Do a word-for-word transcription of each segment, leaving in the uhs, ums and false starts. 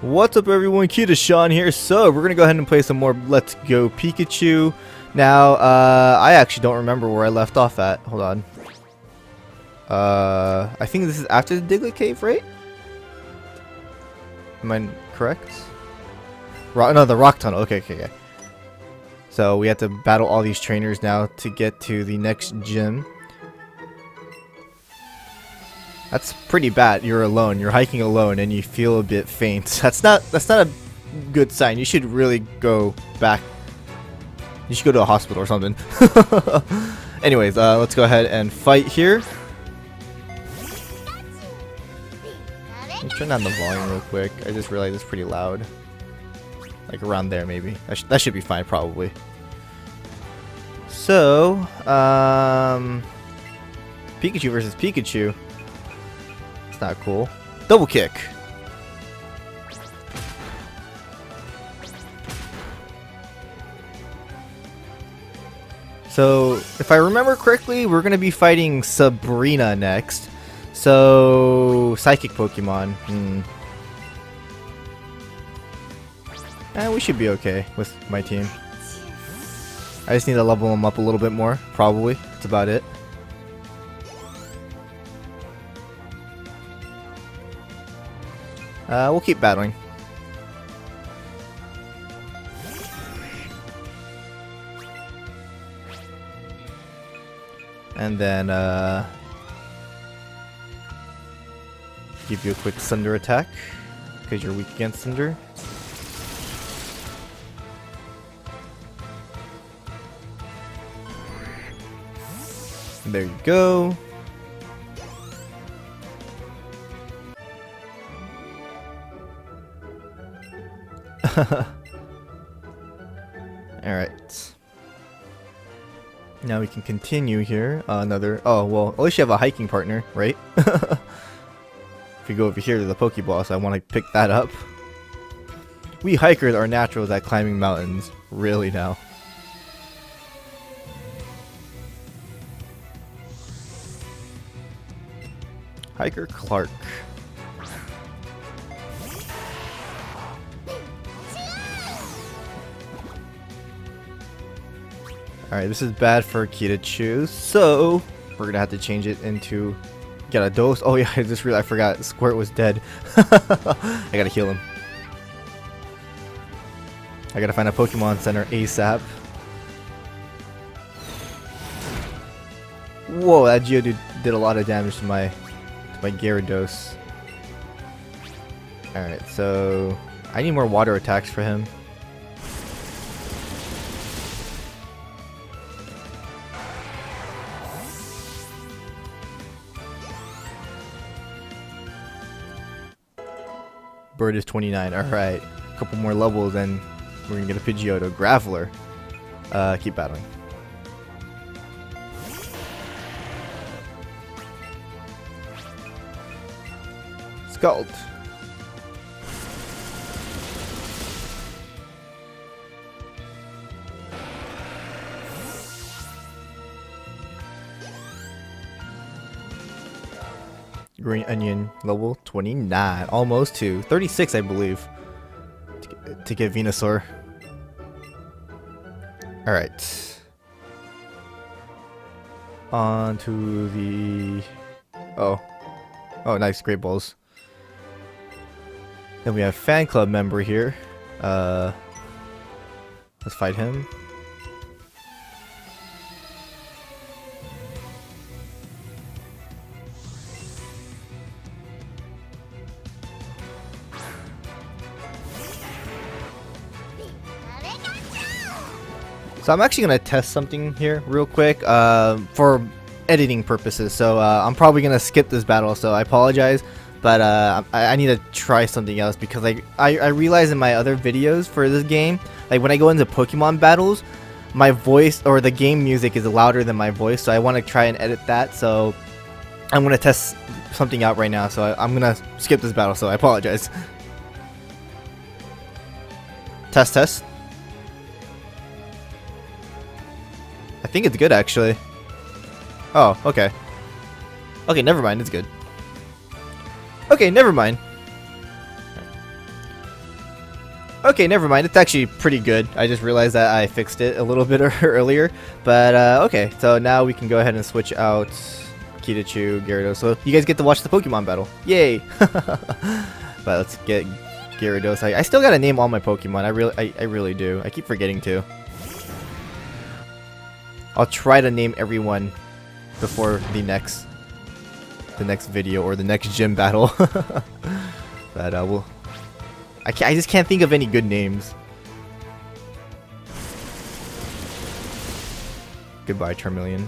What's up everyone, Kita Sean here. So we're gonna go ahead and play some more Let's Go Pikachu. Now uh, I actually don't remember where I left off at. Hold on. Uh, I think this is after the Diglett Cave, right? Am I correct? Rock, no, the Rock Tunnel. Okay, okay, okay. So we have to battle all these trainers now to get to the next gym. That's pretty bad. You're alone. You're hiking alone, and you feel a bit faint. That's not. That's not a good sign. You should really go back. You should go to a hospital or something. Anyways, uh, let's go ahead and fight here. Let's turn down the volume real quick. I just realized it's pretty loud. Like around there, maybe. That, sh that should be fine, probably. So, um, Pikachu versus Pikachu. Not cool. Double kick. So, if I remember correctly, we're gonna be fighting Sabrina next. So, psychic Pokemon. Hmm. Eh, we should be okay with my team. I just need to level them up a little bit more. Probably. That's about it. Uh, we'll keep battling. And then, uh... give you a quick Thunder attack, because you're weak against Thunder. There you go. Alright. Now we can continue here. Uh, another. Oh, well, at least you have a hiking partner, right? If we go over here to the Pokeballs, I want to pick that up. We hikers are naturals at climbing mountains. Really now. Hiker Clark. Alright, this is bad for Pikachu, so we're gonna have to change it into Gyarados. Oh yeah, I just realized I forgot Squirt was dead. I gotta heal him. I gotta find a Pokemon Center ASAP. Whoa, that Geodude did a lot of damage to my to my Gyarados. Alright, so I need more water attacks for him. Bird is twenty-nine. Alright. A couple more levels and we're going to get a Pidgeotto. Graveler. Uh, keep battling. Scald. Green Onion, level twenty-nine, almost to thirty-six, I believe, to, to get Venusaur. Alright. On to the... Oh. Oh, nice, Great Balls. Then we have Fan Club member here. Uh, let's fight him. So I'm actually going to test something here real quick uh, for editing purposes. So uh, I'm probably going to skip this battle, so I apologize. But uh, I, I need to try something else because I, I, I realize in my other videos for this game, like when I go into Pokemon battles, my voice or the game music is louder than my voice. So I want to try and edit that. So I'm going to test something out right now. So I, I'm going to skip this battle, so I apologize. Test, test. I think it's good actually. Oh, okay. Okay, never mind, it's good. Okay, never mind. Okay, never mind. It's actually pretty good. I just realized that I fixed it a little bit earlier. But, uh, okay. So now we can go ahead and switch out Pikachu, Gyarados. So you guys get to watch the Pokemon battle. Yay! But let's get Gyarados. I, I still gotta name all my Pokemon. I really, I, I really do. I keep forgetting to. I'll try to name everyone before the next, the next video or the next gym battle. But uh, we'll... I, can't, I just can't think of any good names. Goodbye, Charmeleon.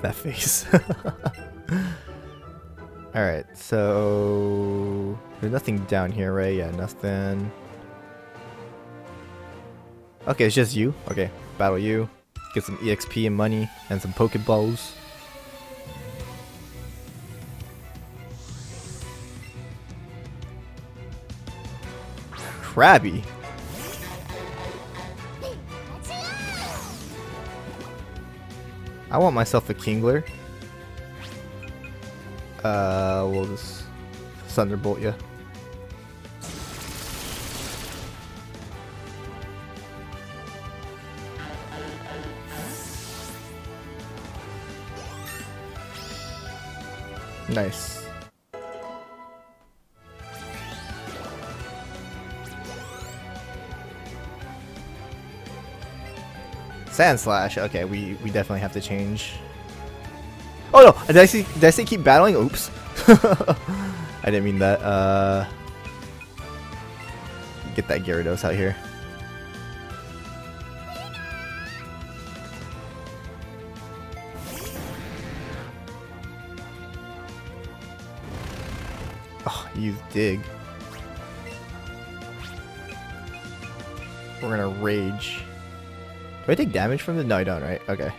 That face. Alright, so... There's nothing down here, right? Yeah, nothing. Okay, it's just you. Okay, battle you. Get some E X P and money, and some Pokeballs. Krabby! I want myself a Kingler. Uh, we'll just Thunderbolt ya. Nice. Sandslash. Okay, we we definitely have to change. Oh no! Did I say did I say keep battling? Oops. I didn't mean that. Uh, get that Gyarados out here. Use Dig. We're gonna Rage. Do I take damage from the? No, I don't, right? Okay.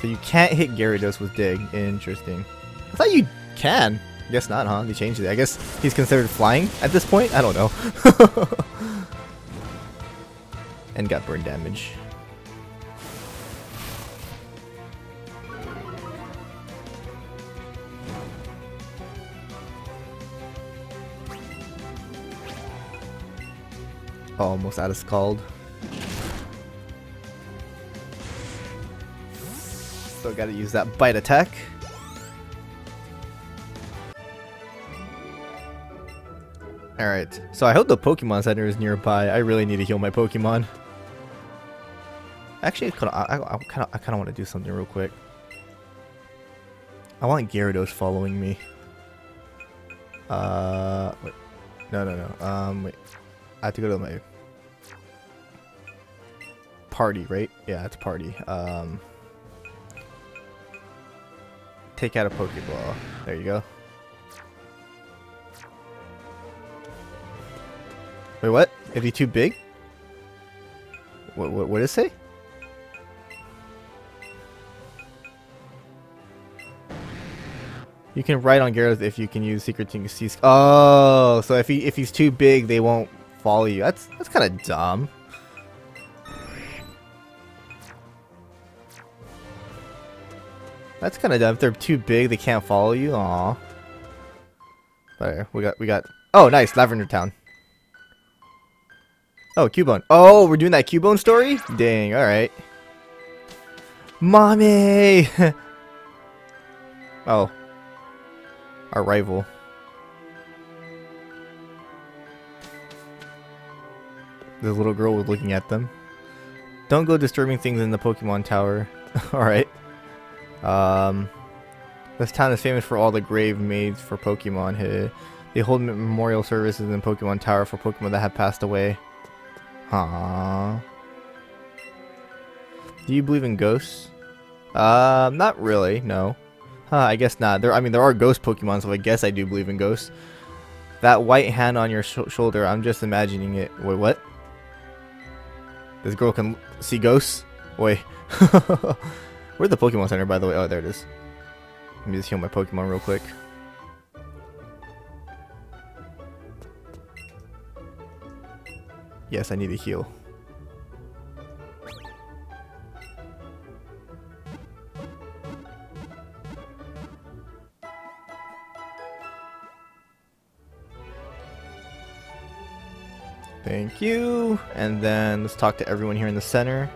So you can't hit Gyarados with Dig. Interesting. I thought you can. I guess not, huh? They changed it. I guess he's considered flying at this point? I don't know. And got burn damage. Almost out of Scald. Still gotta use that bite attack. Alright, so I hope the Pokemon Center is nearby. I really need to heal my Pokemon. Actually, I, I, I kinda, I kinda wanna do something real quick. I want Gyarados following me. Uh, wait. No, no, no. Um, wait. I have to go to my party, right? Yeah, it's party. Um, take out a Pokeball. There you go. Wait, what? Is he too big? What? What? What did it say? You can ride on Gyarados if you can use Secret Team C. Oh, so if he if he's too big, they won't follow you. That's that's kind of dumb. That's kind of dumb. If they're too big, they can't follow you. Aw. There we got we got. Oh, nice, Lavender Town. Oh, Cubone. Oh, we're doing that Cubone story. Dang. All right. Mommy. Oh, our rival. The little girl was looking at them. Don't go disturbing things in the Pokemon Tower. Alright. Um, this town is famous for all the grave made for Pokemon. Hey, they hold memorial services in Pokemon Tower for Pokemon that have passed away. Huh. Do you believe in ghosts? Uh, not really, no. Huh, I guess not. There, I mean, there are ghost Pokemon, so I guess I do believe in ghosts. That white hand on your sh shoulder, I'm just imagining it. Wait, what? This girl can see ghosts? Boy. Where's the Pokemon Center, by the way? Oh, there it is. Let me just heal my Pokemon real quick. Yes, I need to heal. Thank you. And then let's talk to everyone here in the center.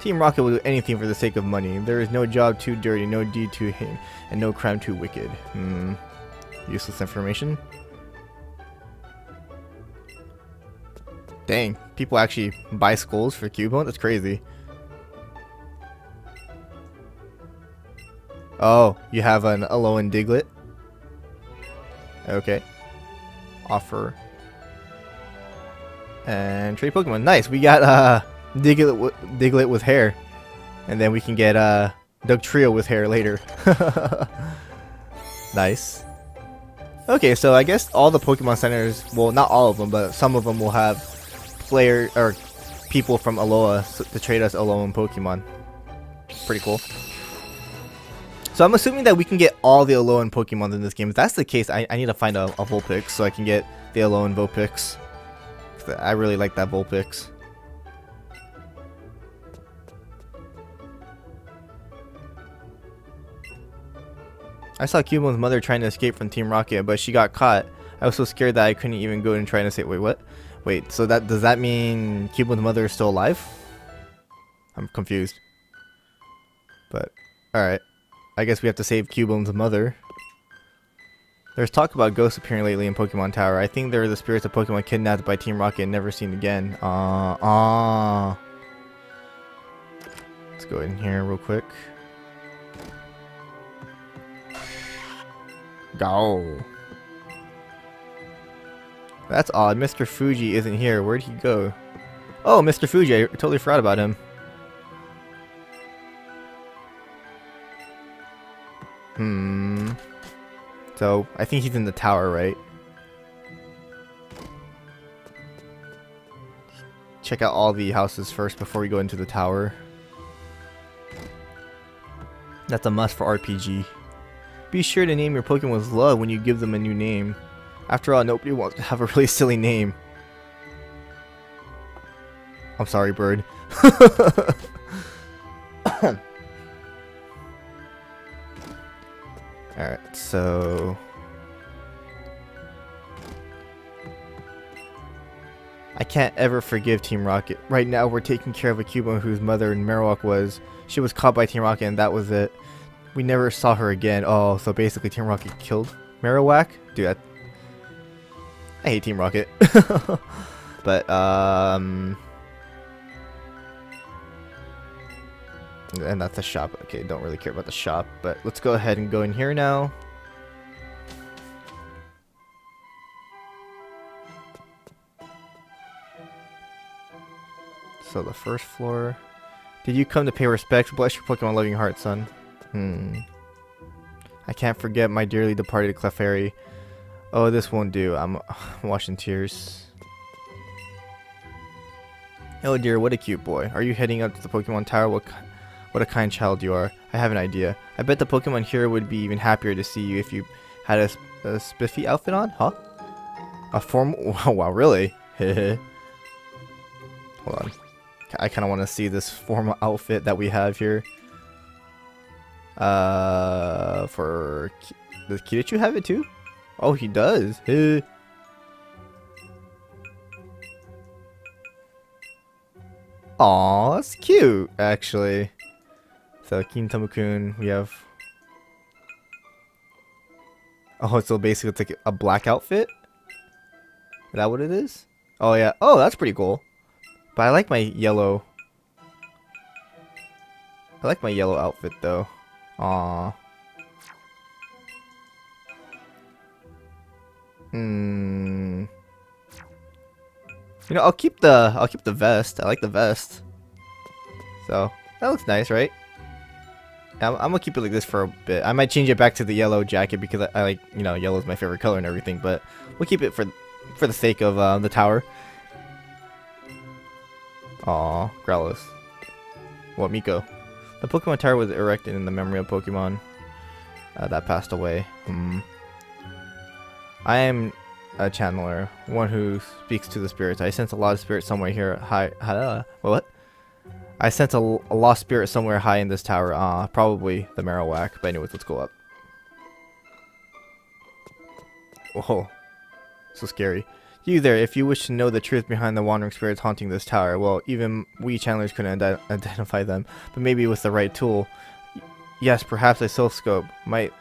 Team Rocket will do anything for the sake of money. There is no job too dirty, no deed too heinous, and no crime too wicked. Hmm. Useless information. Dang, people actually buy skulls for Cubone? That's crazy. Oh, you have an Alolan Diglett? Okay. Offer. And trade Pokemon. Nice, we got uh, Diglett, w Diglett with hair. And then we can get uh, Dugtrio with hair later. Nice. Okay, so I guess all the Pokemon Centers, well, not all of them, but some of them will have player or people from Alola to trade us Alolan Pokemon. Pretty cool. So I'm assuming that we can get all the Alolan Pokemon in this game. If that's the case, I, I need to find a, a Vulpix so I can get the Alolan Vulpix. I really like that Vulpix. I saw Cubone's mother trying to escape from Team Rocket, but she got caught. I was so scared that I couldn't even go and try to say, wait, what? Wait, so that does that mean Cubone's mother is still alive? I'm confused. But, alright. I guess we have to save Cubone's mother. There's talk about ghosts appearing lately in Pokemon Tower. I think they're the spirits of Pokemon kidnapped by Team Rocket and never seen again. Uh, uh. Let's go in here real quick. Go. That's odd. Mister Fuji isn't here. Where'd he go? Oh, Mister Fuji. I totally forgot about him. Hmm. So, I think he's in the tower, right? Check out all the houses first before we go into the tower. That's a must for R P G. Be sure to name your Pokemon with love when you give them a new name. After all, nobody wants to have a really silly name. I'm sorry, bird. Alright, so I can't ever forgive Team Rocket. Right now we're taking care of a Cubone whose mother in Marowak was. She was caught by Team Rocket and that was it. We never saw her again. Oh, so basically Team Rocket killed Marowak? Dude, I, I hate Team Rocket. But, um... and that's the shop. Okay, don't really care about the shop, but let's go ahead and go in here now. So the first floor. Did you come to pay respects? Bless your Pokemon loving heart, son. Hmm. I can't forget my dearly departed Clefairy. Oh, this won't do. I'm washing tears. Oh dear, what a cute boy. Are you heading up to the Pokemon Tower? What What a kind child you are. I have an idea. I bet the Pokemon here would be even happier to see you if you had a, sp a spiffy outfit on, huh? A formal... Oh, wow, really? Hold on. I kind of want to see this formal outfit that we have here. Uh, for... Does Pikachu have it too? Oh, he does. Aw, that's cute, actually. So, Kintamukun, we have... Oh, so basically it's like a black outfit? Is that what it is? Oh, yeah. Oh, that's pretty cool. But I like my yellow. I like my yellow outfit, though. Aw. Hmm. You know, I'll keep the... I'll keep the vest. I like the vest. So, that looks nice, right? I'm, I'm gonna keep it like this for a bit. I might change it back to the yellow jacket because I, I like, you know, yellow is my favorite color and everything, but we'll keep it for for the sake of uh, the tower. Aw, Growlithe. What, Miko? The Pokemon Tower was erected in the memory of Pokemon uh, that passed away. Hmm. I am a channeler, one who speaks to the spirits. I sense a lot of spirits somewhere here. Hi, hi what? I sense a, a lost spirit somewhere high in this tower. Uh, probably the Marowak. But anyways, let's go up. Whoa. So scary. You there, if you wish to know the truth behind the wandering spirits haunting this tower, well, even we channelers couldn't ident identify them, but maybe with the right tool, yes, perhaps a self scope might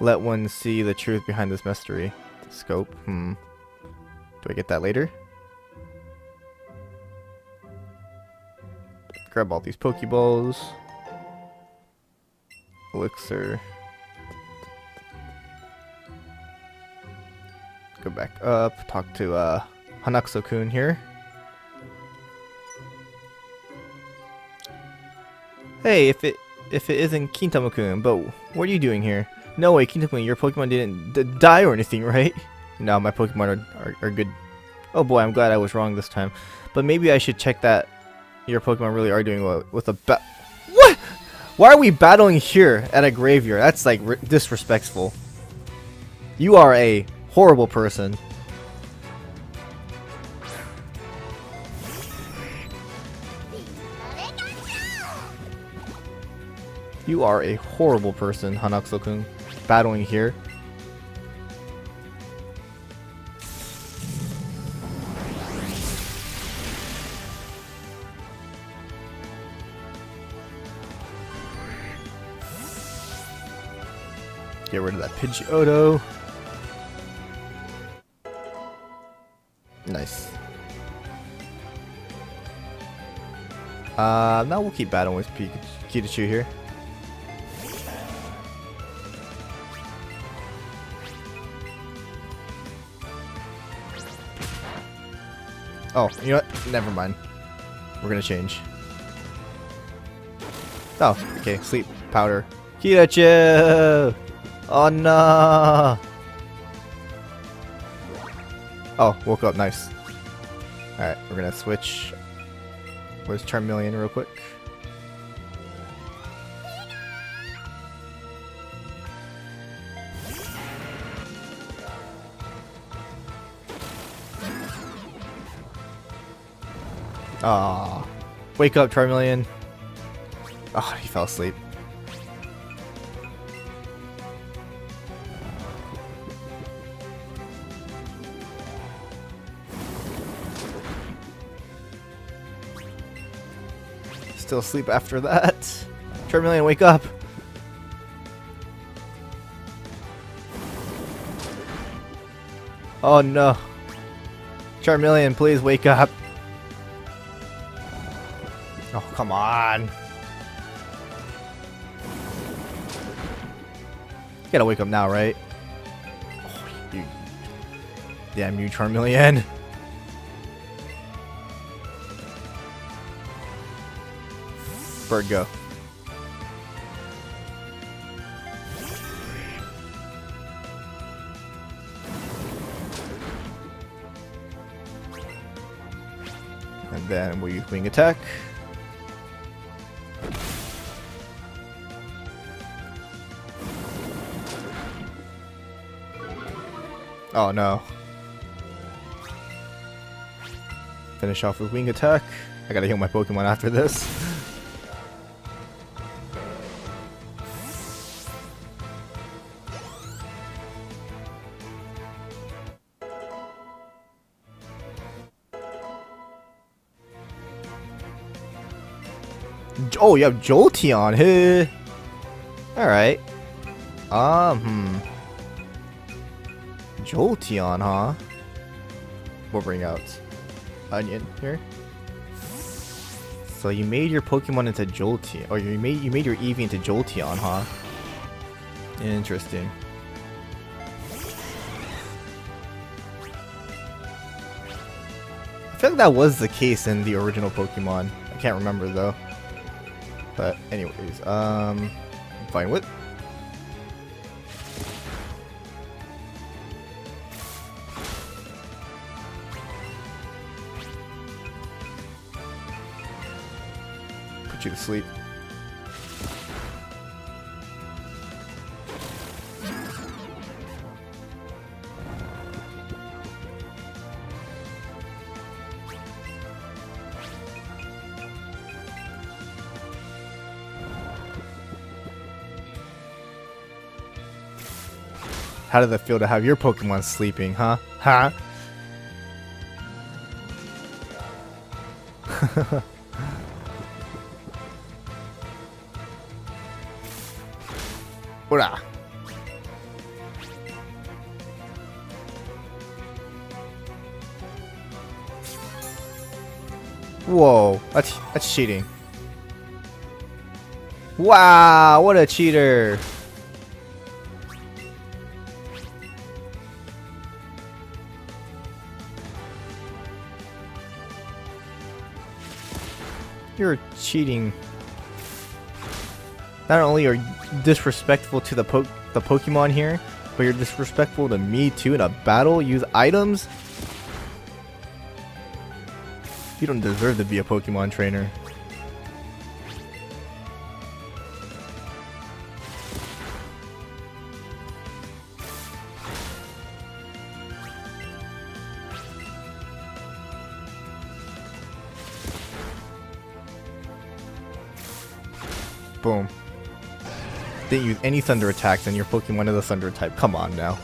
let one see the truth behind this mystery. The scope, hmm. Do I get that later? Grab all these Pokeballs. Elixir. Go back up, talk to uh, Hanakuso-kun here. Hey, if it if it isn't Kintama-kun, but what are you doing here? No way, Kintama-kun, your Pokemon didn't d die or anything, right? No, my Pokemon are, are, are good. Oh boy, I'm glad I was wrong this time. But maybe I should check that your Pokemon really are doing well with a ba- What? Why are we battling here at a graveyard? That's like r disrespectful. You are a horrible person. You are a horrible person, Hanakuso-kun. Battling here. Get rid of that Pidgeotto. Nice. Uh, now we'll keep battling with Pikachu here. Oh, you know what? Never mind. We're gonna change. Oh, okay. Sleep powder. Pikachu! Oh no! Oh, woke up. Nice. Alright, we're gonna switch. Where's Charmeleon real quick? Aww. Wake up, Charmeleon. Oh, he fell asleep. Still asleep after that. Charmeleon, wake up! Oh no. Charmeleon, please wake up. Oh, come on. You gotta wake up now, right? Oh, you. Damn you, Charmeleon. Bird, go. And then we wing attack. Oh no. Finish off with wing attack. I gotta heal my Pokemon after this. Oh, you have Jolteon here. Alright. Um, hmm. Jolteon, huh? We'll bring out Onion here. So you made your Pokemon into Jolteon. Or you made you made your Eevee into Jolteon, huh? Interesting. I feel like that was the case in the original Pokemon. I can't remember though. But anyways, um, fine with. Put you to sleep. How does it feel to have your Pokemon sleeping, huh? Huh? Hola. Whoa, that's that's cheating. Wow, what a cheater. You're cheating. Not only are you disrespectful to the po the Pokemon here, but you're disrespectful to me too in a battle. Use items? You don't deserve to be a Pokemon trainer. Boom. Didn't use any thunder attacks and your Pokemon is a thunder type. Come on now.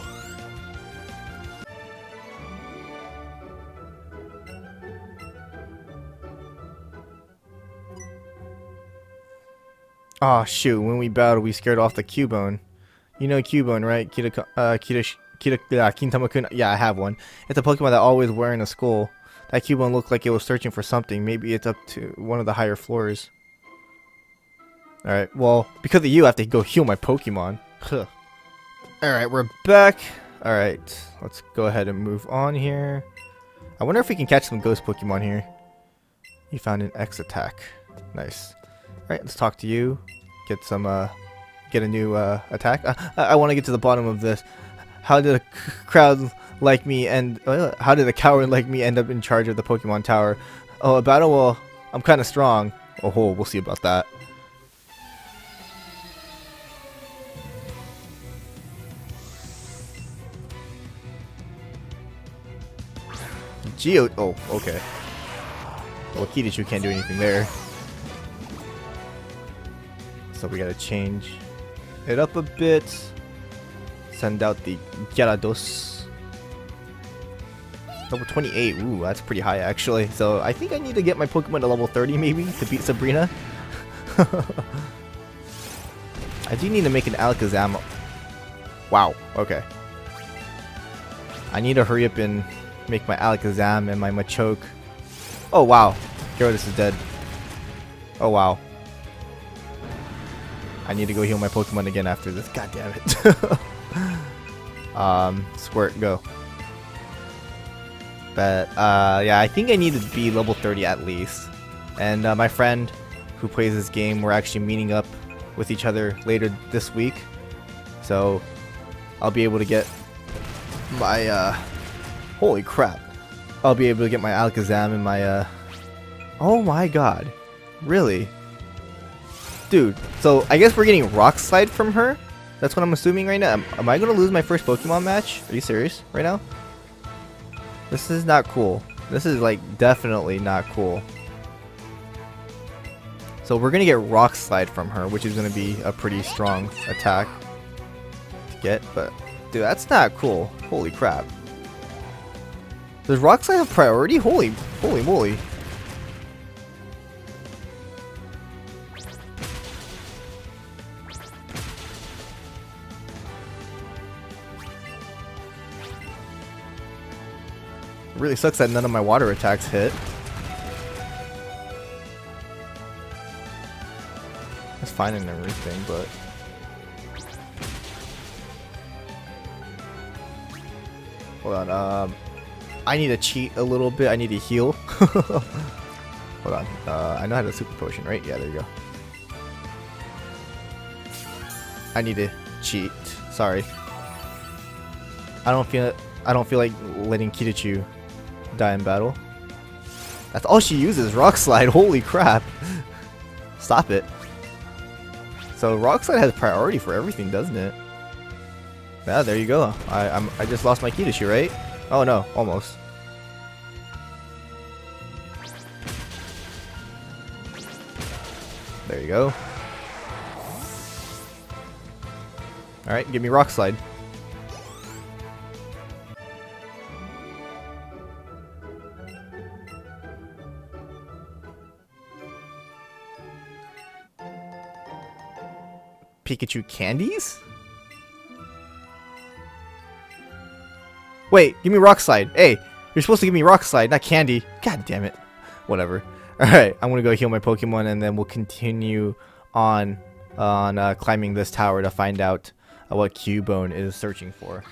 Aw, oh, shoot. When we battled, we scared off the Cubone. You know Cubone, right? Kita, uh, Kita, Kita, uh, Kintama-kun. Yeah, I have one. It's a Pokemon that always wearing a skull. That Cubone looked like it was searching for something. Maybe it's up to one of the higher floors. Alright, well, because of you, I have to go heal my Pokemon. Huh. Alright, we're back. Alright, let's go ahead and move on here. I wonder if we can catch some ghost Pokemon here. You found an X attack. Nice. Alright, let's talk to you. Get some, uh, get a new, uh, attack. Uh, I, I want to get to the bottom of this. How did a c crowd like me end, uh, how did a coward like me end up in charge of the Pokemon Tower? Oh, a battle? Well, I'm kind of strong. Oh, we'll see about that. Geo. Oh, okay. Well, Pikachu can't do anything there. So we gotta change it up a bit. Send out the Gyarados. Level twenty-eight. Ooh, that's pretty high actually. So I think I need to get my Pokemon to level thirty maybe to beat Sabrina. I do need to make an Alakazam. Wow. Okay. I need to hurry up and make my Alakazam and my Machoke. Oh wow, Gyarados is dead. Oh wow. I need to go heal my Pokemon again after this. God damn it. um, Squirt, go. But uh, yeah, I think I need to be level thirty at least. And uh, my friend who plays this game, we're actually meeting up with each other later this week. So I'll be able to get my... Uh, Holy crap. I'll be able to get my Alakazam and my, uh... Oh my god. Really? Dude, so I guess we're getting Rock Slide from her? That's what I'm assuming right now. Am, am I gonna lose my first Pokemon match? Are you serious right now? This is not cool. This is, like, definitely not cool. So we're gonna get Rock Slide from her, which is gonna be a pretty strong attack to get, but... Dude, that's not cool. Holy crap. Does Rock Slide have priority? Holy, holy moly. Really sucks that none of my water attacks hit. That's fine and everything, but... Hold on, um... I need to cheat a little bit. I need to heal. Hold on. Uh, I know how to super potion, right? Yeah, there you go. I need to cheat. Sorry. I don't feel. I don't feel like letting Pikachu die in battle. That's all she uses. Rock Slide. Holy crap! Stop it. So Rock Slide has priority for everything, doesn't it? Yeah, there you go. I I'm, I just lost my Pikachu, right? Oh no, almost. There you go. Alright, give me Rock Slide. Pikachu candies? Wait, give me Rock Slide. Hey, you're supposed to give me Rock Slide, not candy. God damn it. Whatever. Alright, I'm gonna go heal my Pokemon and then we'll continue on on uh, climbing this tower to find out uh, what Cubone is searching for.